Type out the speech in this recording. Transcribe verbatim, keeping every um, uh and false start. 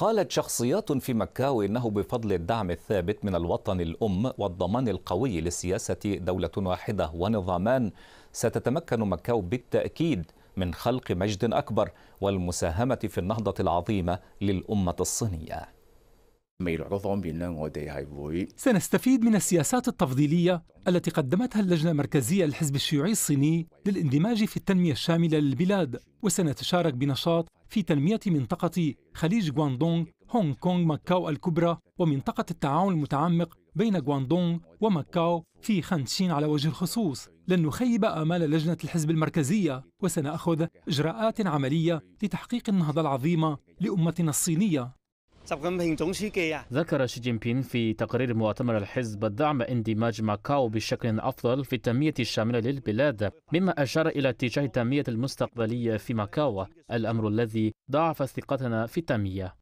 قالت شخصيات في مكاو إنه بفضل الدعم الثابت من الوطن الأم والضمان القوي لسياسة دولة واحدة ونظامان ستتمكن مكاو بالتأكيد من خلق مجد أكبر والمساهمة في النهضة العظيمة للأمة الصينية. سنستفيد من السياسات التفضيلية التي قدمتها اللجنة المركزية للحزب الشيوعي الصيني للاندماج في التنمية الشاملة للبلاد، وسنتشارك بنشاط في تنمية منطقة خليج غواندونغ، هونغ كونغ، ماكاو الكبرى، ومنطقة التعاون المتعمق بين غواندونغ وماكاو في خانشين على وجه الخصوص. لن نخيب آمال لجنة الحزب المركزية، وسنأخذ إجراءات عملية لتحقيق النهضة العظيمة لأمتنا الصينية. ذكر شي جين بين في تقرير مؤتمر الحزب دعم اندماج ماكاو بشكل أفضل في التنمية الشاملة للبلاد، مما أشار إلى اتجاه التنمية المستقبلية في ماكاو، الأمر الذي ضاعف ثقتنا في التنمية.